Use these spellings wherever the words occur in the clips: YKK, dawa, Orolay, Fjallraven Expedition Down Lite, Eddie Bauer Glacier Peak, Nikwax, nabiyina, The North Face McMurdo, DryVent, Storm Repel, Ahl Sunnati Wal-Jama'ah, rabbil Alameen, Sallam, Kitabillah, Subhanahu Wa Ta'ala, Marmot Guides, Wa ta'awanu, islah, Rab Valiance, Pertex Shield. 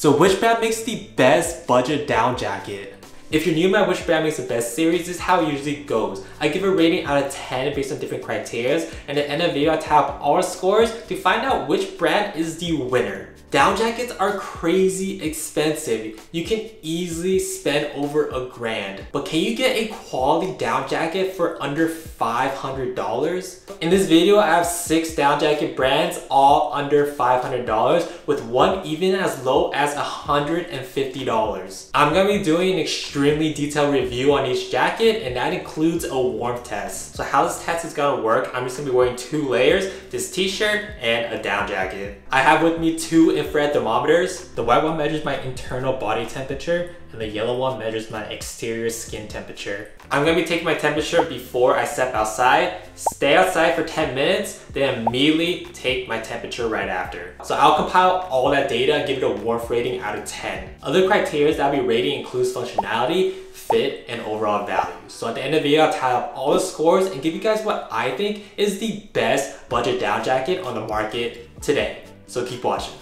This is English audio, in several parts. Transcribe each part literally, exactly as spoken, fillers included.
So which brand makes the best budget down jacket? If you're new, my which brand makes the best series, this is how it usually goes. I give a rating out of ten based on different criteria, and at the end of the video I tally up all scores to find out which brand is the winner. Down jackets are crazy expensive. You can easily spend over a grand. But can you get a quality down jacket for under five hundred dollars? In this video, I have six down jacket brands, all under five hundred dollars, with one even as low as one hundred fifty dollars. I'm gonna be doing an extreme extremely detailed review on each jacket, and that includes a warmth test. So how this test is gonna work, I'm just gonna be wearing two layers, this t-shirt and a down jacket. I have with me two infrared thermometers. The white one measures my internal body temperature, and the yellow one measures my exterior skin temperature. I'm gonna be taking my temperature before I step outside, stay outside for ten minutes, then immediately take my temperature right after. So I'll compile all that data and give it a warmth rating out of ten. Other criteria that I'll be rating includes functionality, fit, and overall value. So at the end of the video, I'll tie up all the scores and give you guys what I think is the best budget down jacket on the market today. So keep watching.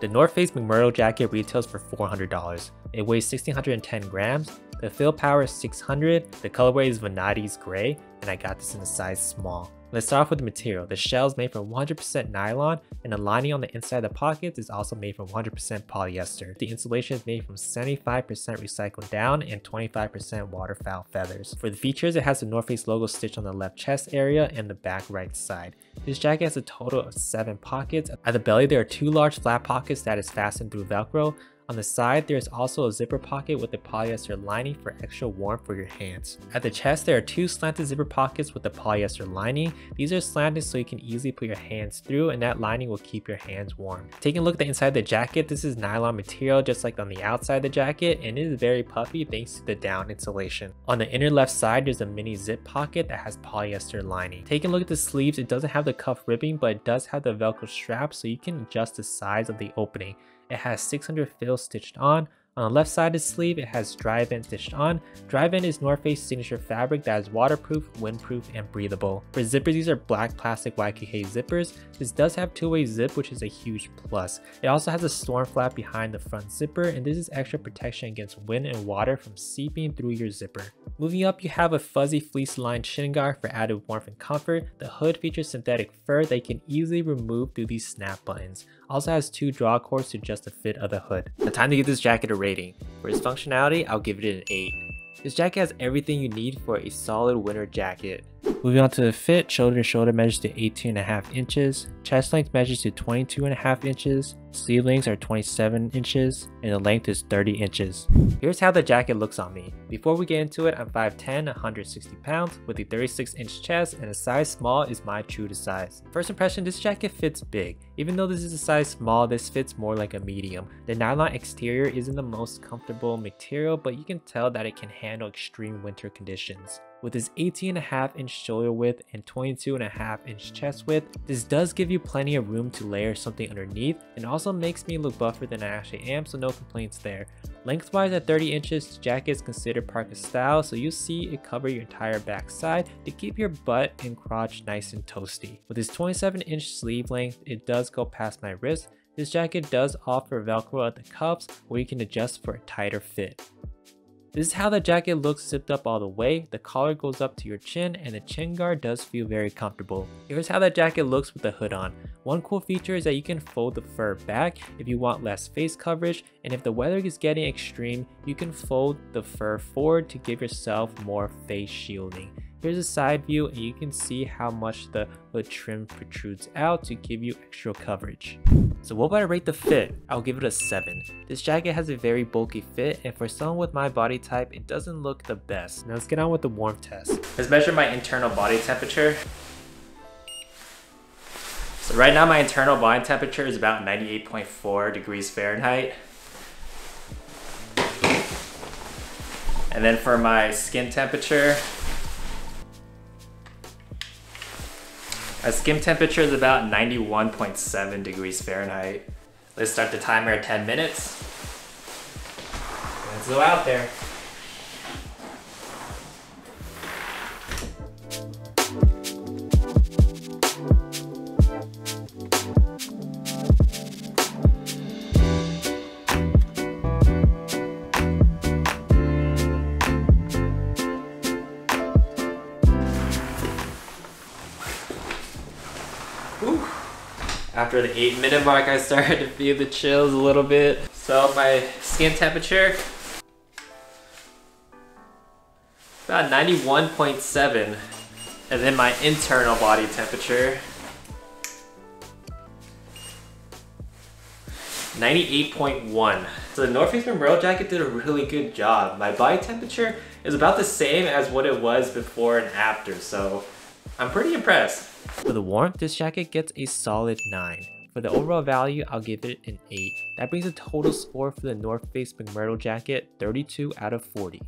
The North Face McMurdo jacket retails for four hundred dollars. It weighs one thousand six hundred ten grams. The fill power is six hundred. The colorway is Vanadi's gray, and I got this in a size small. Let's start off with the material. The shell is made from one hundred percent nylon, and the lining on the inside of the pockets is also made from one hundred percent polyester. The insulation is made from seventy-five percent recycled down and twenty-five percent waterfowl feathers. For the features, it has the North Face logo stitched on the left chest area and the back right side. This jacket has a total of seven pockets. At the belly, there are two large flat pockets that is fastened through Velcro. On the side, there is also a zipper pocket with a polyester lining for extra warmth for your hands. At the chest, there are two slanted zipper pockets with a polyester lining. These are slanted so you can easily put your hands through, and that lining will keep your hands warm. Taking a look at the inside of the jacket, this is nylon material just like on the outside of the jacket, and it is very puffy thanks to the down insulation. On the inner left side, there's a mini zip pocket that has polyester lining. Taking a look at the sleeves, it doesn't have the cuff ribbing, but it does have the Velcro strap so you can adjust the size of the opening. It has six hundred fill stitched on. On the left side of the sleeve, it has DryVent stitched on. DryVent is North Face's signature fabric that is waterproof, windproof, and breathable. For zippers, these are black plastic Y K K zippers. This does have two-way zip, which is a huge plus. It also has a storm flap behind the front zipper, and this is extra protection against wind and water from seeping through your zipper. Moving up, you have a fuzzy fleece-lined shin guard for added warmth and comfort. The hood features synthetic fur that you can easily remove through these snap buttons. Also has two draw cords to adjust the fit of the hood. The time to give this jacket a rating. For its functionality, I'll give it an eight. This jacket has everything you need for a solid winter jacket. Moving on to the fit, shoulder to shoulder measures to eighteen and a half inches, chest length measures to twenty-two and a half inches, sleeve lengths are twenty-seven inches, and the length is thirty inches. Here's how the jacket looks on me. Before we get into it, I'm five ten, one hundred sixty pounds, with a thirty-six inch chest, and a size small is my true to size. First impression, this jacket fits big. Even though this is a size small, this fits more like a medium. The nylon exterior isn't the most comfortable material, but you can tell that it can handle extreme winter conditions. With its eighteen and a half inch shoulder width and twenty-two and a half inch chest width, this does give you plenty of room to layer something underneath, and also makes me look buffer than I actually am, so no complaints there. Lengthwise at thirty inches, the jacket is considered parka style, so you'll see it cover your entire backside to keep your butt and crotch nice and toasty. With its twenty-seven inch sleeve length, it does go past my wrist. This jacket does offer Velcro at the cuffs where you can adjust for a tighter fit. This is how the jacket looks zipped up all the way. The collar goes up to your chin, and the chin guard does feel very comfortable. Here's how the jacket looks with the hood on. One cool feature is that you can fold the fur back if you want less face coverage, and if the weather is getting extreme, you can fold the fur forward to give yourself more face shielding. Here's a side view, and you can see how much the hood trim protrudes out to give you extra coverage. So what would I rate the fit? I'll give it a seven. This jacket has a very bulky fit, and for someone with my body type, it doesn't look the best. Now let's get on with the warmth test. Let's measure my internal body temperature. So right now my internal body temperature is about ninety-eight point four degrees Fahrenheit. And then for my skin temperature, my skin temperature is about ninety-one point seven degrees Fahrenheit. Let's start the timer at ten minutes. Let's go out there. After the eight minute mark, I started to feel the chills a little bit. So my skin temperature, about ninety-one point seven. And then my internal body temperature, ninety-eight point one. So the North Face McMurdo jacket did a really good job. My body temperature is about the same as what it was before and after, so I'm pretty impressed. For the warmth, this jacket gets a solid nine. For the overall value, I'll give it an eight. That brings the total score for the North Face McMurdo jacket, thirty-two out of forty.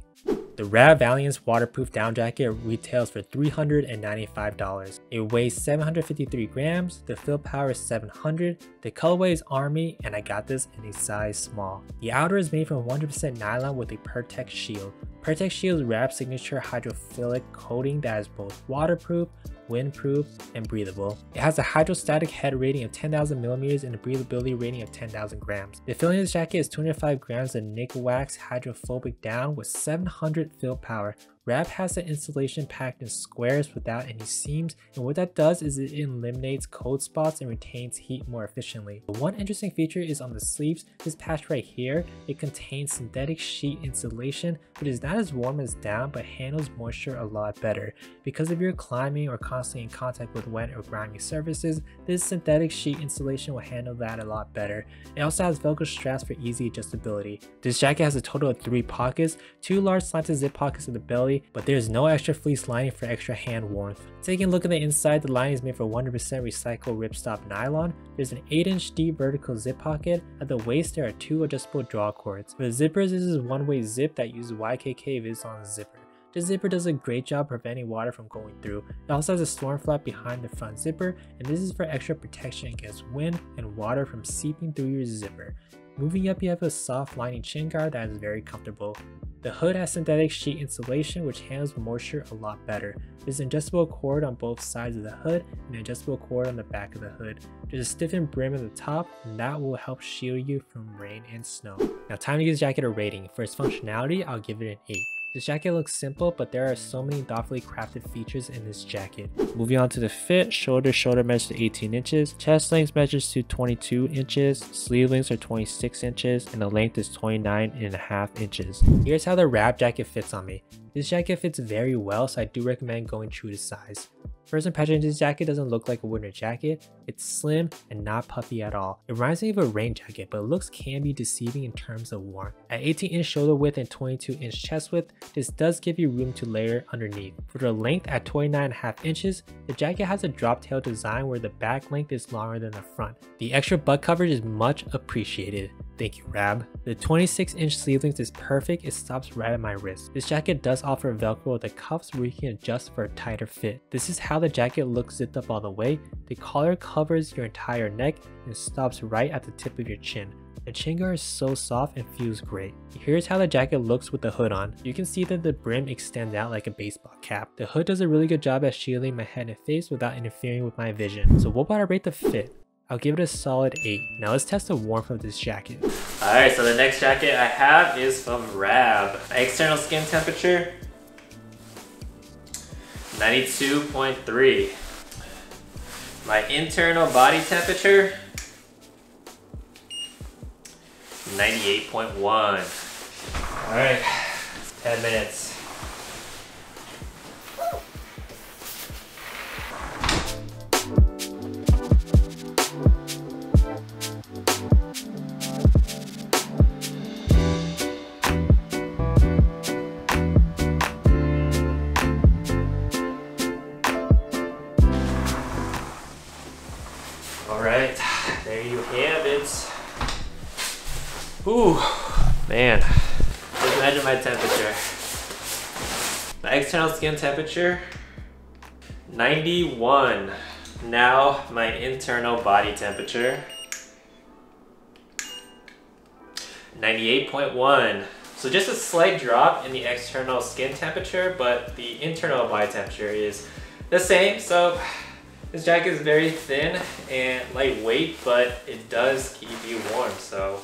The Rab Valiance waterproof down jacket retails for three hundred ninety-five dollars. It weighs seven hundred fifty-three grams, the fill power is seven hundred, the colorway is army, and I got this in a size small. The outer is made from one hundred percent nylon with a Pertex Shield. Pertex Shield's Rab signature hydrophilic coating that is both waterproof, windproof, and breathable. It has a hydrostatic head rating of ten thousand millimeters and a breathability rating of ten thousand grams. The filling in this jacket is two hundred five grams of Nikwax hydrophobic down with seven hundred fill power. Rab has the insulation packed in squares without any seams, and what that does is it eliminates cold spots and retains heat more efficiently. One interesting feature is on the sleeves, this patch right here. It contains synthetic sheet insulation, which is not as warm as down but handles moisture a lot better. Because if you're climbing or constantly in contact with wet or grimy surfaces, this synthetic sheet insulation will handle that a lot better. It also has Velcro straps for easy adjustability. This jacket has a total of three pockets, two large slanted zip pockets in the belly, but there's no extra fleece lining for extra hand warmth. Taking a look at the inside, the lining is made from one hundred percent recycled ripstop nylon. There's an eight inch deep vertical zip pocket. At the waist, there are two adjustable draw cords. For the zippers, this is one-way zip that uses Y K K viz on the zipper. The zipper does a great job preventing water from going through. It also has a storm flap behind the front zipper, and this is for extra protection against wind and water from seeping through your zipper. Moving up, you have a soft lining chin guard that is very comfortable. The hood has synthetic sheet insulation, which handles moisture a lot better. There's an adjustable cord on both sides of the hood and an adjustable cord on the back of the hood. There's a stiffened brim at the top, and that will help shield you from rain and snow. Now, time to give this jacket a rating. For its functionality, I'll give it an eight. This jacket looks simple, but there are so many thoughtfully crafted features in this jacket. Moving on to the fit, shoulder shoulder measures to eighteen inches, chest length measures to twenty-two inches, sleeve lengths are twenty-six inches, and the length is twenty-nine and a half inches. Here's how the Rab jacket fits on me. This jacket fits very well, so I do recommend going true to size. First impression, this jacket doesn't look like a winter jacket. It's slim and not puffy at all. It reminds me of a rain jacket, but looks can be deceiving in terms of warmth. At eighteen inch shoulder width and twenty-two inch chest width, this does give you room to layer underneath. For the length at twenty-nine and a half inches, the jacket has a drop tail design where the back length is longer than the front. The extra butt coverage is much appreciated. Thank you, Rab. The twenty-six inch sleeve length is perfect. It stops right at my wrist. This jacket does offer Velcro with the cuffs where you can adjust for a tighter fit. This is how the jacket looks zipped up all the way. The collar covers your entire neck and stops right at the tip of your chin. The chin guard is so soft and feels great. Here's how the jacket looks with the hood on. You can see that the brim extends out like a baseball cap. The hood does a really good job at shielding my head and face without interfering with my vision. So what about I rate the fit? I'll give it a solid eight. Now let's test the warmth of this jacket. Alright, so the next jacket I have is from Rab. External skin temperature, ninety-two point three. My internal body temperature, ninety-eight point one. Alright, ten minutes. Alright, there you have it. Ooh, man. Let's measure my temperature. My external skin temperature, ninety-one. Now, my internal body temperature, ninety-eight point one. So just a slight drop in the external skin temperature, but the internal body temperature is the same, so this jacket is very thin and lightweight, but it does keep you warm, so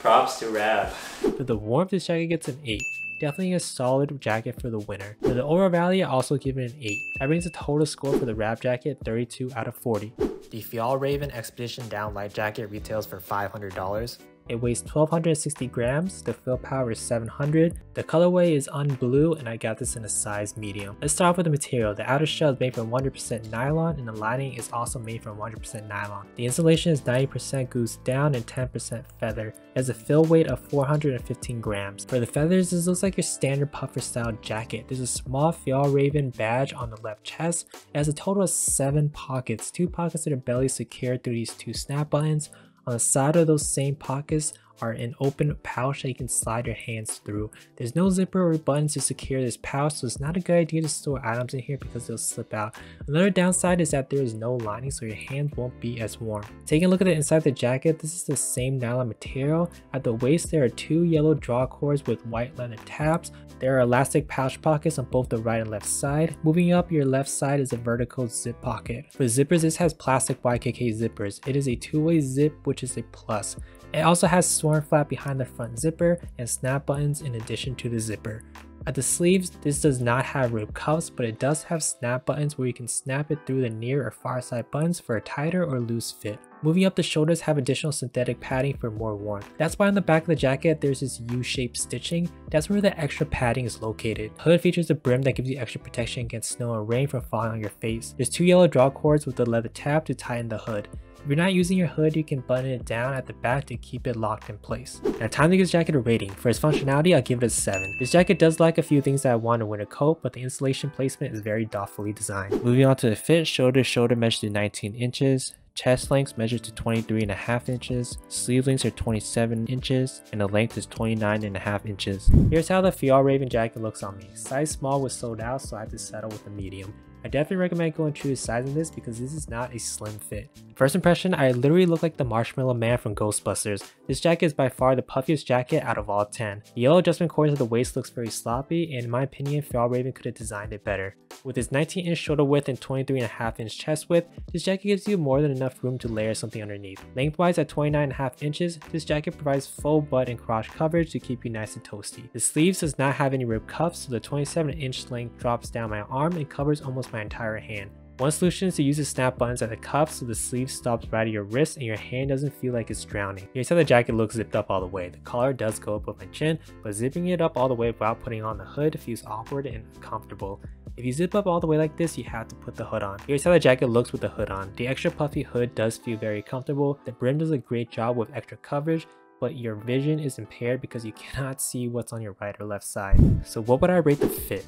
props to Rab. For the warmth, this jacket gets an eight. Definitely a solid jacket for the winter. For the overall value, I also give it an eight. That brings the total score for the Rab jacket, thirty-two out of forty. The Fjallraven Expedition Down Lite jacket retails for five hundred dollars. It weighs one thousand two hundred sixty grams, the fill power is seven hundred, the colorway is unblue, and I got this in a size medium. Let's start off with the material. The outer shell is made from one hundred percent nylon, and the lining is also made from one hundred percent nylon. The insulation is ninety percent goose down and ten percent feather. It has a fill weight of four hundred fifteen grams. For the feathers, this looks like your standard puffer style jacket. There's a small Fjallraven badge on the left chest. It has a total of seven pockets, two pockets that are belly secured through these two snap buttons. On the side of those same pockets are an open pouch that you can slide your hands through. There's no zipper or buttons to secure this pouch, so it's not a good idea to store items in here because they'll slip out. Another downside is that there is no lining, so your hands won't be as warm. Taking a look at the inside of the jacket, this is the same nylon material. At the waist, there are two yellow draw cords with white leather tabs. There are elastic pouch pockets on both the right and left side. Moving up, your left side is a vertical zip pocket. For zippers, this has plastic Y K K zippers. It is a two-way zip, which is a plus. It also has sworn flap behind the front zipper and snap buttons in addition to the zipper. At the sleeves, this does not have rib cuffs, but it does have snap buttons where you can snap it through the near or far side buttons for a tighter or loose fit. Moving up, the shoulders have additional synthetic padding for more warmth. That's why on the back of the jacket, there's this U-shaped stitching. That's where the extra padding is located. Hood features a brim that gives you extra protection against snow and rain from falling on your face. There's two yellow draw cords with a leather tab to tighten the hood. If you're not using your hood, you can button it down at the back to keep it locked in place. Now, time to give this jacket a rating. For its functionality, I'll give it a seven. This jacket does lack a few things that I want in a winter coat, but the insulation placement is very thoughtfully designed. Moving on to the fit, shoulder to shoulder measures to nineteen inches. Chest lengths measure to twenty-three and a half inches, sleeve lengths are twenty-seven inches, and the length is twenty-nine and a half inches. Here's how the Fjallraven jacket looks on me. Size small was sold out, so I had to settle with a medium. I definitely recommend going true to size in this because this is not a slim fit. First impression, I literally look like the Marshmallow Man from Ghostbusters. This jacket is by far the puffiest jacket out of all ten. The yellow adjustment cords at the waist looks very sloppy, and in my opinion, Fjallraven could have designed it better. With its nineteen inch shoulder width and twenty-three and a half inch chest width, this jacket gives you more than enough room to layer something underneath. Lengthwise at twenty-nine and a half inches, this jacket provides full butt and crotch coverage to keep you nice and toasty. The sleeves does not have any rib cuffs, so the twenty-seven inch length drops down my arm and covers almost my entire hand. One solution is to use the snap buttons at the cuff so the sleeve stops right at your wrist and your hand doesn't feel like it's drowning. Here's how the jacket looks zipped up all the way. The collar does go up with my chin, but zipping it up all the way without putting on the hood feels awkward and uncomfortable. If you zip up all the way like this, you have to put the hood on. Here's how the jacket looks with the hood on. The extra puffy hood does feel very comfortable. The brim does a great job with extra coverage, but your vision is impaired because you cannot see what's on your right or left side. So what would I rate the fit?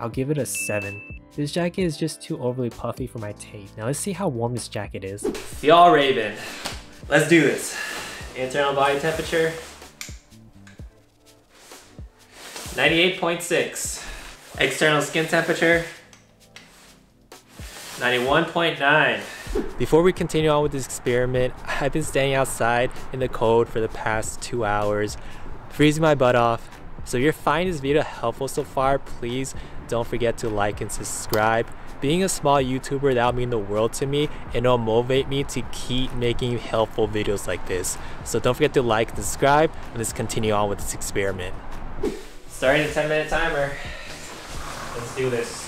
I'll give it a seven. This jacket is just too overly puffy for my taste. Now let's see how warm this jacket is. Fjallraven, let's do this. Internal body temperature, ninety-eight point six. External skin temperature, ninety-one point nine. Before we continue on with this experiment, I've been staying outside in the cold for the past two hours, freezing my butt off. So if you're finding this video helpful so far, please don't forget to like and subscribe. Being a small YouTuber, that'll mean the world to me, and it'll motivate me to keep making helpful videos like this. So don't forget to like and subscribe, and let's continue on with this experiment. Starting the ten minute timer. Let's do this.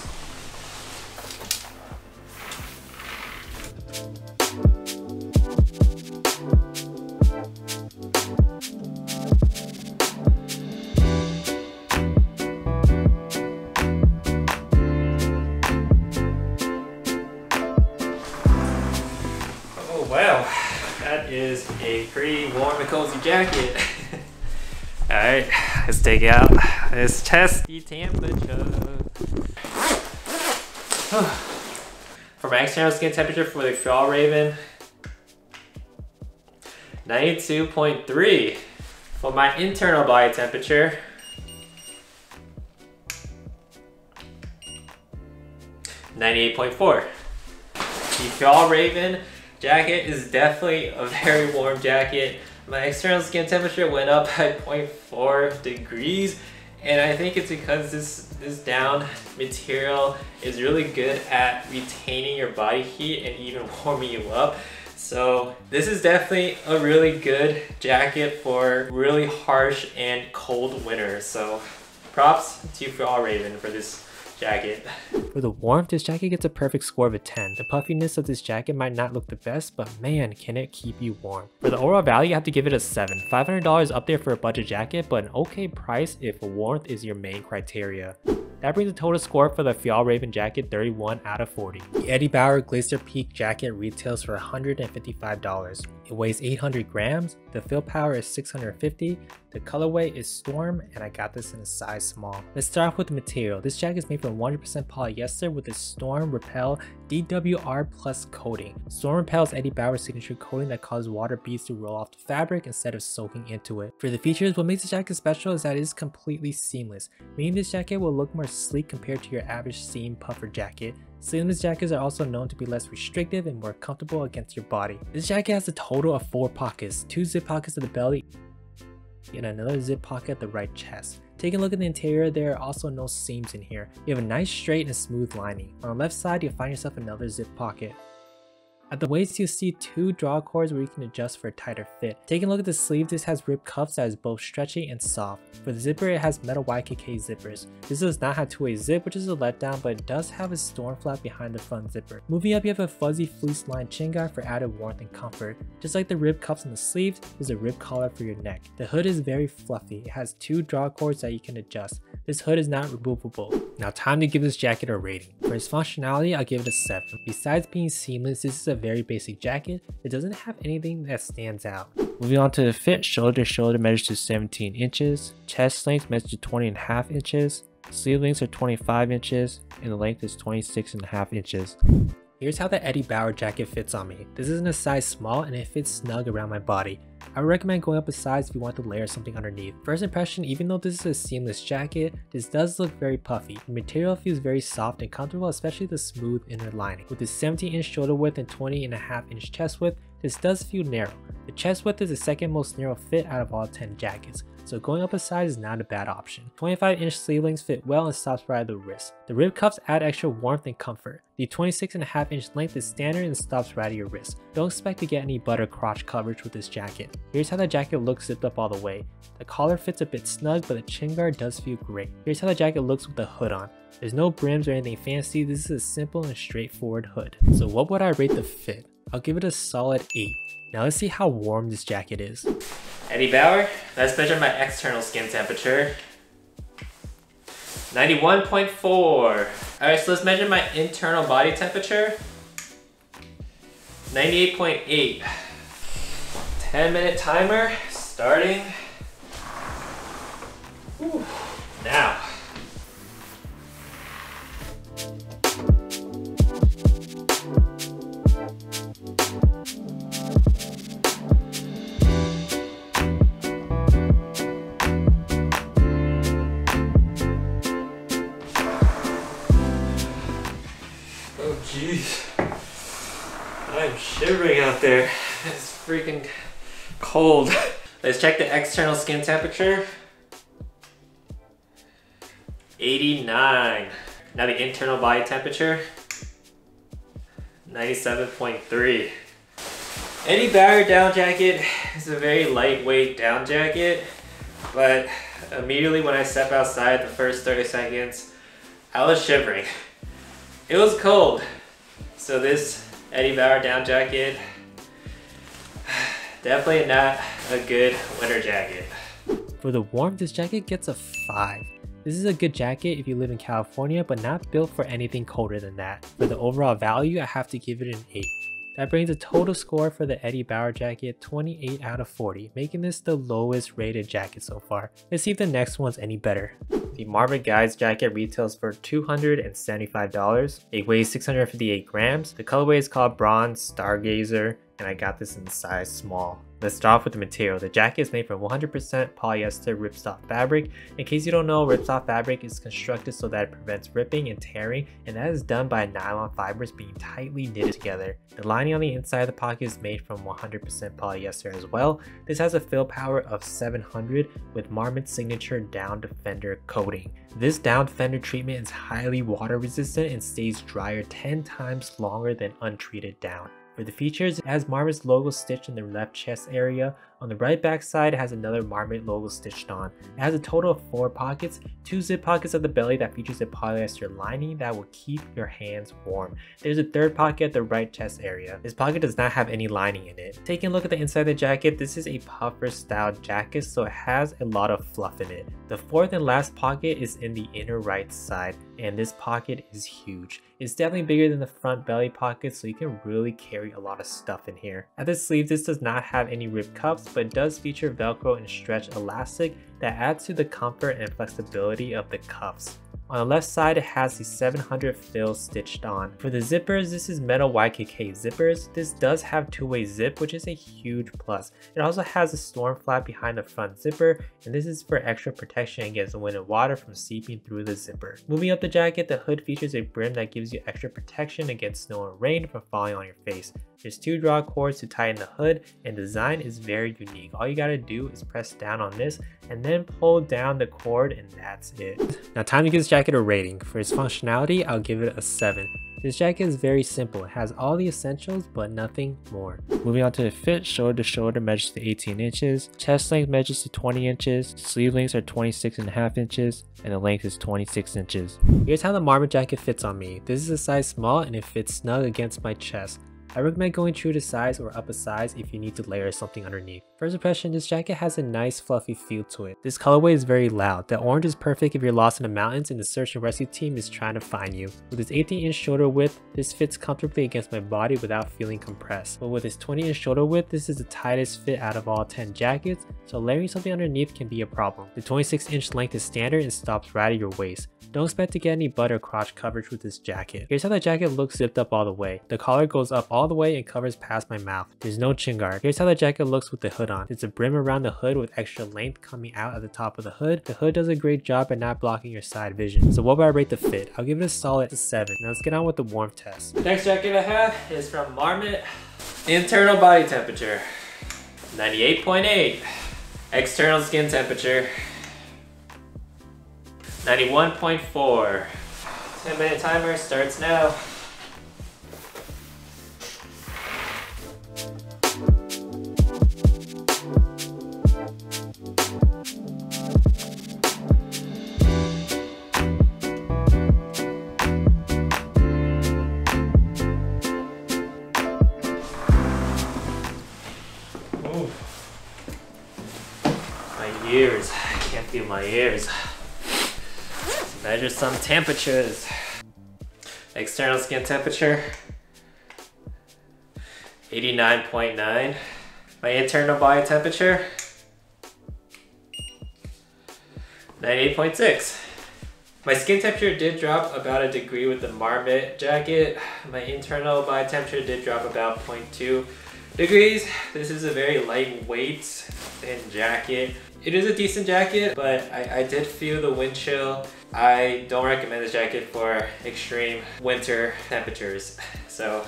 Is a pretty warm and cozy jacket. All right, let's take out this chesty temperature. For my external skin temperature for the Fjallraven, ninety-two point three. For my internal body temperature, ninety-eight point four. The Fjallraven jacket is definitely a very warm jacket. My external skin temperature went up by zero point four degrees, and I think it's because this, this down material is really good at retaining your body heat and even warming you up. So this is definitely a really good jacket for really harsh and cold winters. So props to Fjallraven for this jacket. For the warmth, this jacket gets a perfect score of a ten. The puffiness of this jacket might not look the best, but man, can it keep you warm. For the overall value, I have to give it a seven. five hundred dollars up there for a budget jacket, but an okay price if warmth is your main criteria. That brings the total score for the Fjallraven jacket thirty-one out of forty. The Eddie Bauer Glacier Peak jacket retails for one hundred fifty-five dollars. It weighs eight hundred grams, the fill power is six hundred fifty, the colorway is Storm, and I got this in a size small. Let's start off with the material. This jacket is made from one hundred percent polyester with a Storm Repel D W R Plus coating. Storm Repel is Eddie Bauer's signature coating that causes water beads to roll off the fabric instead of soaking into it. For the features, what makes this jacket special is that it is completely seamless, meaning this jacket will look more sleek compared to your average seam puffer jacket. Seamless jackets are also known to be less restrictive and more comfortable against your body. This jacket has a total of four pockets, two zip pockets at the belly and another zip pocket at the right chest. Taking a look at the interior, there are also no seams in here. You have a nice straight and smooth lining. On the left side, you'll find yourself another zip pocket. At the waist, you'll see two draw cords where you can adjust for a tighter fit. Taking a look at the sleeve, this has ripped cuffs that is both stretchy and soft. For the zipper, it has metal Y K K zippers. This does not have two-way zip, which is a letdown, but it does have a storm flap behind the front zipper. Moving up, you have a fuzzy fleece-lined chin guard for added warmth and comfort. Just like the ribbed cuffs and the sleeves, there's a ribbed collar for your neck. The hood is very fluffy. It has two draw cords that you can adjust. This hood is not removable. Now, time to give this jacket a rating. For its functionality, I'll give it a seven. Besides being seamless, this is a very basic jacket. It doesn't have anything that stands out. Moving on to the fit, shoulder to shoulder measures to seventeen inches, chest length measures to twenty and a half inches, sleeve lengths are twenty-five inches, and the length is twenty-six and a half inches. Here's how the Eddie Bauer jacket fits on me. This is in a size small and it fits snug around my body. I would recommend going up a size if you want to layer something underneath. First impression, even though this is a seamless jacket, this does look very puffy. The material feels very soft and comfortable, especially the smooth inner lining. With its seventeen inch shoulder width and twenty and a half inch chest width, this does feel narrow. The chest width is the second most narrow fit out of all ten jackets. So going up a size is not a bad option. twenty-five inch sleeve lengths fit well and stops right at the wrist. The rib cuffs add extra warmth and comfort. The twenty-six and a half inch length is standard and stops right at your wrist. Don't expect to get any butter crotch coverage with this jacket. Here's how the jacket looks zipped up all the way. The collar fits a bit snug, but the chin guard does feel great. Here's how the jacket looks with the hood on. There's no brims or anything fancy. This is a simple and straightforward hood. So what would I rate the fit? I'll give it a solid eight. Now let's see how warm this jacket is. Eddie Bauer, let's measure my external skin temperature. ninety-one point four. Alright, so let's measure my internal body temperature. ninety-eight point eight. ten minute timer, starting. Whew. Now. Shivering out there. It's freaking cold. Let's check the external skin temperature. eighty-nine. Now the internal body temperature. ninety-seven point three. Eddie Bauer down jacket is a very lightweight down jacket, but immediately when I step outside the first thirty seconds, I was shivering. It was cold. So this Eddie Bauer down jacket, definitely not a good winter jacket. For the warmth, this jacket gets a five. This is a good jacket if you live in California, but not built for anything colder than that. For the overall value, I have to give it an eight. That brings the total score for the Eddie Bauer jacket twenty-eight out of forty, making this the lowest rated jacket so far. Let's see if the next one's any better. The Marmot Guides jacket retails for two hundred seventy-five dollars. It weighs six hundred fifty-eight grams. The colorway is called Bronze Stargazer, and I got this in size small. Let's start off with the material. The jacket is made from one hundred percent polyester ripstop fabric. In case you don't know, ripstop fabric is constructed so that it prevents ripping and tearing, and that is done by nylon fibers being tightly knitted together. The lining on the inside of the pocket is made from one hundred percent polyester as well. This has a fill power of seven hundred with Marmot's signature down defender coating. This down defender treatment is highly water resistant and stays drier ten times longer than untreated down. For the features, it has Marmot's logo stitched in the left chest area, On the right back side, it has another Marmot logo stitched on. It has a total of four pockets, two zip pockets at the belly that features a polyester lining that will keep your hands warm. There's a third pocket at the right chest area. This pocket does not have any lining in it. Taking a look at the inside of the jacket, this is a puffer style jacket, so it has a lot of fluff in it. The fourth and last pocket is in the inner right side, and this pocket is huge. It's definitely bigger than the front belly pocket, so you can really carry a lot of stuff in here. At the sleeve, this does not have any rib cuffs, but it does feature Velcro and stretch elastic that adds to the comfort and flexibility of the cuffs. On the left side, it has the seven hundred fill stitched on. For the zippers, this is metal Y K K zippers. This does have two-way zip, which is a huge plus. It also has a storm flap behind the front zipper, and this is for extra protection against wind and water from seeping through the zipper. Moving up the jacket, the hood features a brim that gives you extra protection against snow and rain from falling on your face. There's two draw cords to tighten the hood, and design is very unique. All you gotta do is press down on this and then pull down the cord, and that's it. Now time to give this jacket a rating. For its functionality, I'll give it a seven. This jacket is very simple. It has all the essentials, but nothing more. Moving on to the fit, shoulder to shoulder measures to eighteen inches, chest length measures to twenty inches, sleeve lengths are twenty-six and a half inches, and the length is twenty-six inches. Here's how the Marmot jacket fits on me. This is a size small, and it fits snug against my chest. I recommend going true to size or up a size if you need to layer something underneath. First impression, this jacket has a nice fluffy feel to it. This colorway is very loud. The orange is perfect if you're lost in the mountains and the search and rescue team is trying to find you. With its eighteen inch shoulder width, this fits comfortably against my body without feeling compressed. But with its twenty inch shoulder width, this is the tightest fit out of all ten jackets, so layering something underneath can be a problem. The twenty-six inch length is standard and stops right at your waist. Don't expect to get any butt or crotch coverage with this jacket. Here's how the jacket looks zipped up all the way. The collar goes up all all the way and covers past my mouth. There's no chin guard. Here's how the jacket looks with the hood on. It's a brim around the hood with extra length coming out at the top of the hood. The hood does a great job at not blocking your side vision. So what would I rate the fit? I'll give it a solid seven. Now let's get on with the warmth test. Next jacket I have is from Marmot. Internal body temperature, ninety-eight point eight. External skin temperature, ninety-one point four. ten minute timer starts now. Ears. I can't feel my ears. Let's measure some temperatures. External skin temperature, eighty-nine point nine. My internal body temperature, ninety-eight point six. My skin temperature did drop about a degree with the Marmot jacket. My internal body temperature did drop about zero point two degrees. This is a very lightweight, thin jacket. It is a decent jacket, but I, I did feel the wind chill. I don't recommend this jacket for extreme winter temperatures. So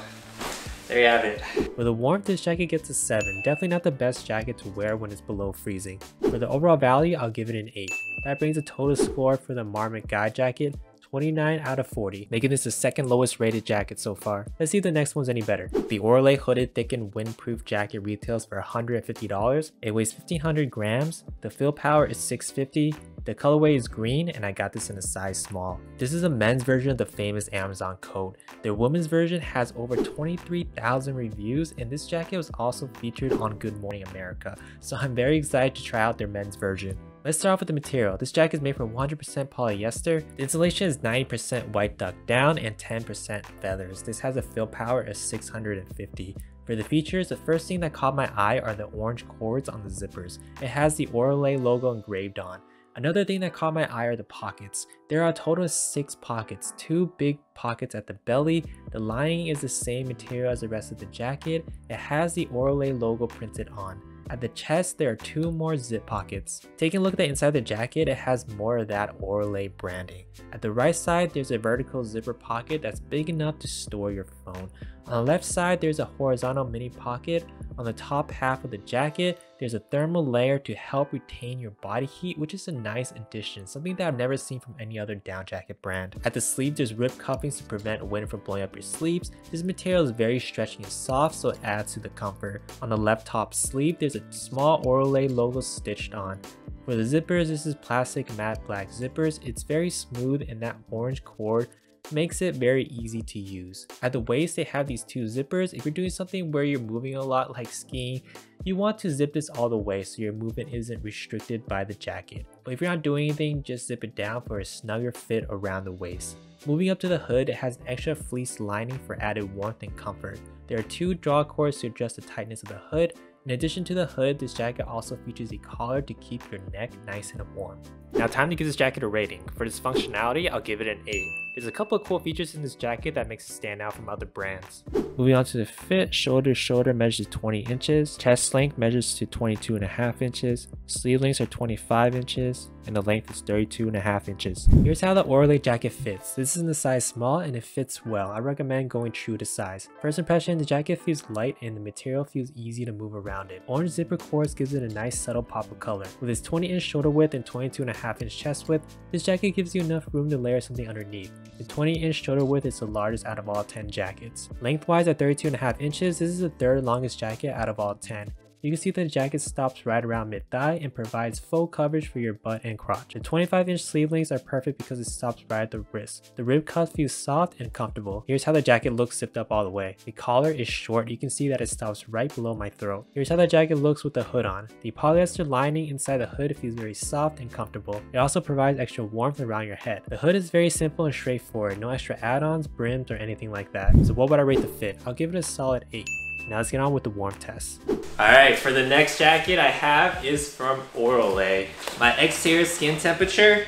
there you have it. For the warmth, this jacket gets a seven. Definitely not the best jacket to wear when it's below freezing. For the overall value, I'll give it an eight. That brings the total score for the Marmot Guide jacket, twenty-nine out of forty, making this the second lowest rated jacket so far. Let's see if the next one's any better. The Orolay hooded thickened windproof jacket retails for one hundred fifty dollars. It weighs fifteen hundred grams. The fill power is six fifty. The colorway is green, and I got this in a size small. This is a men's version of the famous Amazon coat. Their women's version has over twenty-three thousand reviews, and this jacket was also featured on Good Morning America. So I'm very excited to try out their men's version. Let's start off with the material. This jacket is made from one hundred percent polyester. The insulation is ninety percent white duck down and ten percent feathers. This has a fill power of six hundred fifty. For the features, the first thing that caught my eye are the orange cords on the zippers. It has the Orolay logo engraved on. Another thing that caught my eye are the pockets. There are a total of six pockets, two big pockets at the belly. The lining is the same material as the rest of the jacket. It has the Orolay logo printed on. At the chest, there are two more zip pockets. Taking a look at the inside of the jacket, it has more of that Orolay branding. At the right side, there's a vertical zipper pocket that's big enough to store your phone. On the left side, there's a horizontal mini pocket. On the top half of the jacket, there's a thermal layer to help retain your body heat, which is a nice addition, something that I've never seen from any other down jacket brand. At the sleeve, there's rib cuffings to prevent wind from blowing up your sleeves. This material is very stretchy and soft, so it adds to the comfort. On the left top sleeve, there's a small Orolay logo stitched on. For the zippers, this is plastic matte black zippers. It's very smooth, and that orange cord makes it very easy to use. At the waist, they have these two zippers. If you're doing something where you're moving a lot, like skiing, you want to zip this all the way so your movement isn't restricted by the jacket. But if you're not doing anything, just zip it down for a snugger fit around the waist. Moving up to the hood, it has an extra fleece lining for added warmth and comfort. There are two draw cords to adjust the tightness of the hood. In addition to the hood, this jacket also features a collar to keep your neck nice and warm. Now, time to give this jacket a rating. For this functionality, I'll give it an eight. There's a couple of cool features in this jacket that makes it stand out from other brands. Moving on to the fit, shoulder to shoulder measures twenty inches, chest length measures to twenty-two and a half inches, sleeve lengths are twenty-five inches, and the length is thirty-two and a half inches. Here's how the Orolay jacket fits. This is in the size small and it fits well. I recommend going true to size. First impression, the jacket feels light and the material feels easy to move around. It. Orange zipper cords gives it a nice subtle pop of color. With its twenty inch shoulder width and twenty-two and a half inch chest width, this jacket gives you enough room to layer something underneath. The twenty inch shoulder width is the largest out of all ten jackets. Lengthwise at thirty-two and a half inches, this is the third longest jacket out of all ten. You can see the jacket stops right around mid-thigh and provides full coverage for your butt and crotch. The twenty-five inch sleeve lengths are perfect because it stops right at the wrist. The rib cuff feels soft and comfortable. Here's how the jacket looks zipped up all the way. The collar is short. You can see that it stops right below my throat. Here's how the jacket looks with the hood on. The polyester lining inside the hood feels very soft and comfortable. It also provides extra warmth around your head. The hood is very simple and straightforward. No extra add-ons, brims, or anything like that. So what would I rate the fit? I'll give it a solid eight. Now let's get on with the warmth test. Alright, for the next jacket I have is from Orolay. My exterior skin temperature,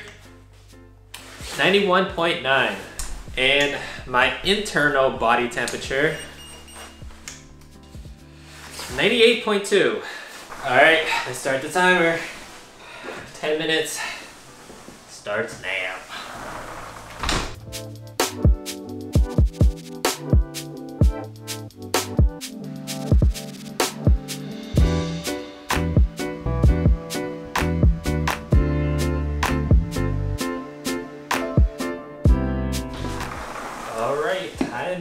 ninety-one point nine. And my internal body temperature, ninety-eight point two. Alright, let's start the timer. ten minutes. Starts now.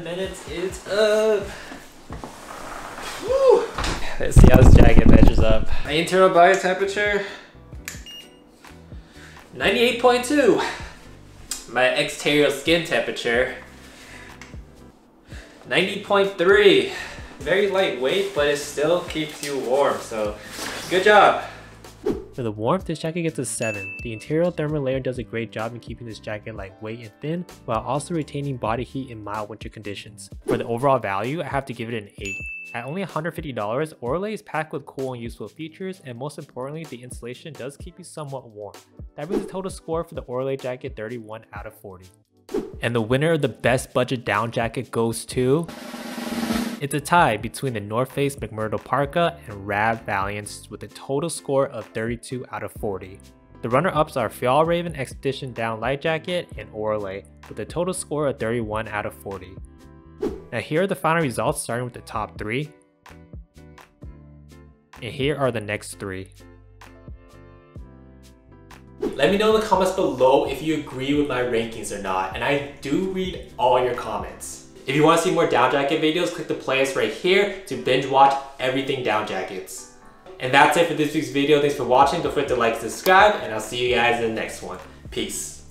Minutes is up. Woo. Let's see how this jacket measures up. My internal body temperature, ninety-eight point two. My exterior skin temperature, ninety point three. Very lightweight, but it still keeps you warm, so good job. For the warmth, this jacket gets a seven. The interior thermal layer does a great job in keeping this jacket lightweight and thin, while also retaining body heat in mild winter conditions. For the overall value, I have to give it an eight. At only one hundred fifty dollars, Orolay is packed with cool and useful features, and most importantly, the insulation does keep you somewhat warm. That brings the total score for the Orolay jacket thirty-one out of forty. And the winner of the best budget down jacket goes to... It's a tie between the North Face McMurdo Parka and Rab Valiance with a total score of thirty-two out of forty. The runner-ups are Fjallraven Expedition Down Lite Jacket and Orolay with a total score of thirty-one out of forty. Now here are the final results, starting with the top three. And here are the next three. Let me know in the comments below if you agree with my rankings or not, and I do read all your comments. If you want to see more down jacket videos, click the playlist right here to binge watch everything down jackets. And that's it for this week's video. Thanks for watching. Don't forget to like, subscribe, and I'll see you guys in the next one. Peace.